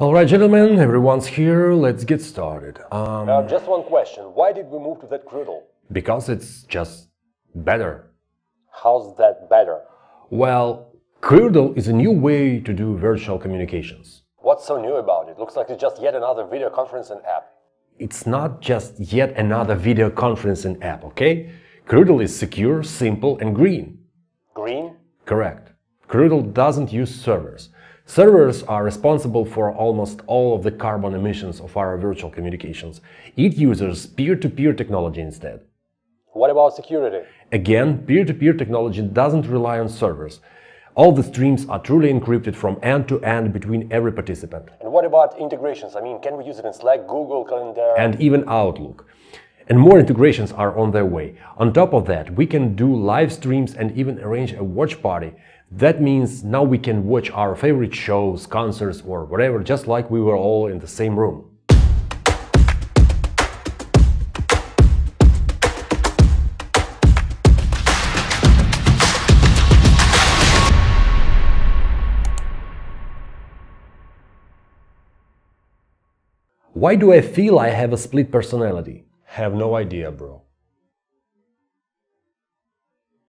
All right, gentlemen, everyone's here. Let's get started. Just one question. Why did we move to that Crewdle? Because it's just better. How's that better? Well, Crewdle is a new way to do virtual communications. What's so new about it? Looks like it's just yet another video conferencing app. It's not just yet another video conferencing app, okay? Crewdle is secure, simple, and green. Green? Correct. Crewdle doesn't use servers. Servers are responsible for almost all of the carbon emissions of our virtual communications. It uses peer-to-peer technology instead. What about security? Again, peer-to-peer technology doesn't rely on servers. All the streams are truly encrypted from end to end between every participant. And what about integrations? I mean, can we use it in Slack, Google, Calendar? And even Outlook. And more integrations are on their way. On top of that, we can do live streams and even arrange a watch party. That means now we can watch our favorite shows, concerts or whatever, just like we were all in the same room. Why do I feel I have a split personality? Have no idea, bro.